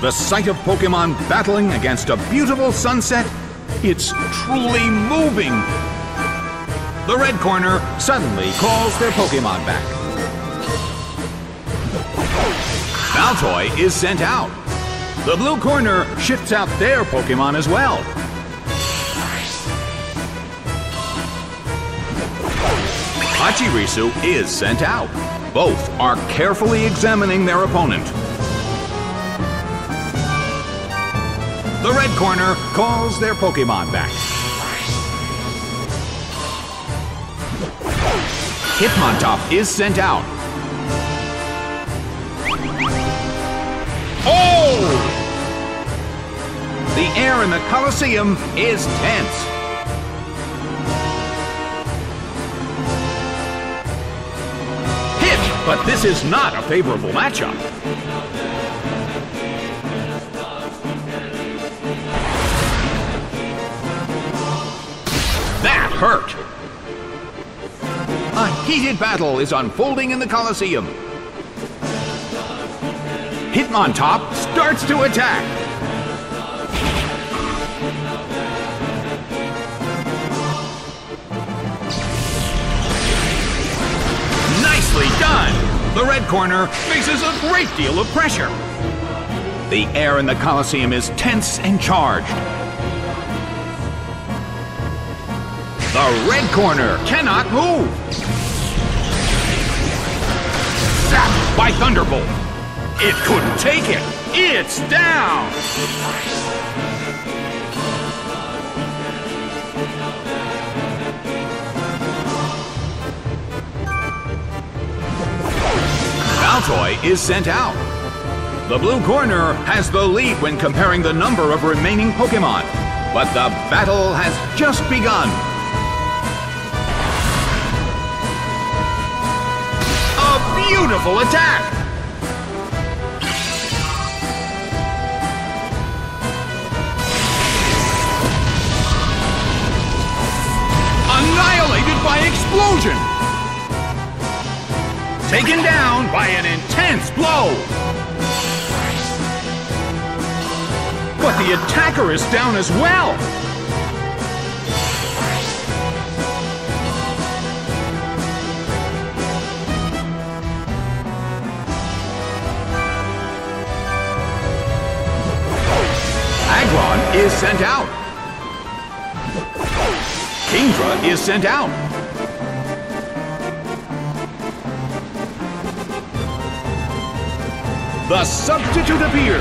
The sight of Pokémon battling against a beautiful sunset, it's truly moving. The red corner suddenly calls their Pokémon back. Baltoy is sent out. The blue corner shifts out their Pokémon as well. Pachirisu is sent out. Both are carefully examining their opponent. The red corner calls their Pokémon back. Hitmontop is sent out. Oh! The air in the Colosseum is tense. Hit, but this is not a favorable matchup. That hurt. A heated battle is unfolding in the Colosseum. Hitmontop starts to attack. Nicely done! The red corner faces a great deal of pressure. The air in the Colosseum is tense and charged. The red corner cannot move. Zapped by Thunderbolt. It couldn't take it. It's down. Baltoy is sent out. The blue corner has the lead when comparing the number of remaining Pokémon, but the battle has just begun. Beautiful attack! Annihilated by explosion! Taken down by an intense blow! But the attacker is down as well! Is sent out. Kingdra is sent out. The substitute appeared.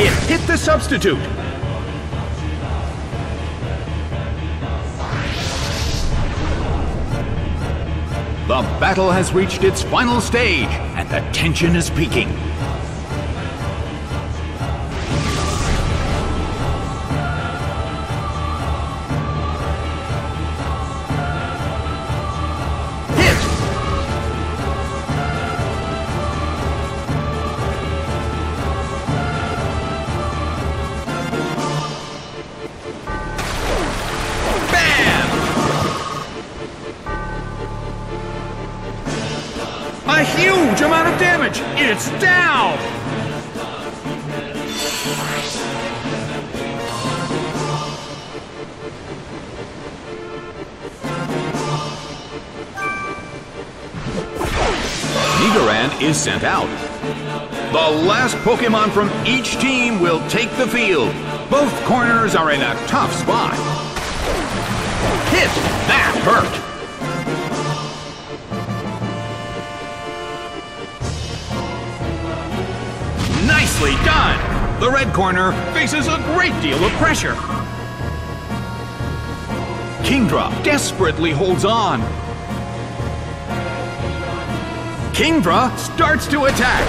It hit the substitute. The battle has reached its final stage, and the tension is peaking. A huge amount of damage! It's down! Nidoran is sent out. The last Pokémon from each team will take the field. Both corners are in a tough spot. Hit! That hurt! Nicely done! The red corner faces a great deal of pressure. Kingdra desperately holds on. Kingdra starts to attack.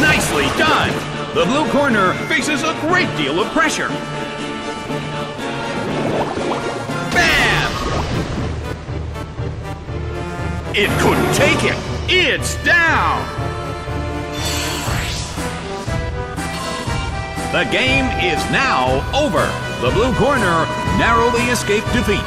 Nicely done! The blue corner faces a great deal of pressure. Bam! It couldn't take it. It's down! The game is now over. The blue corner narrowly escaped defeat.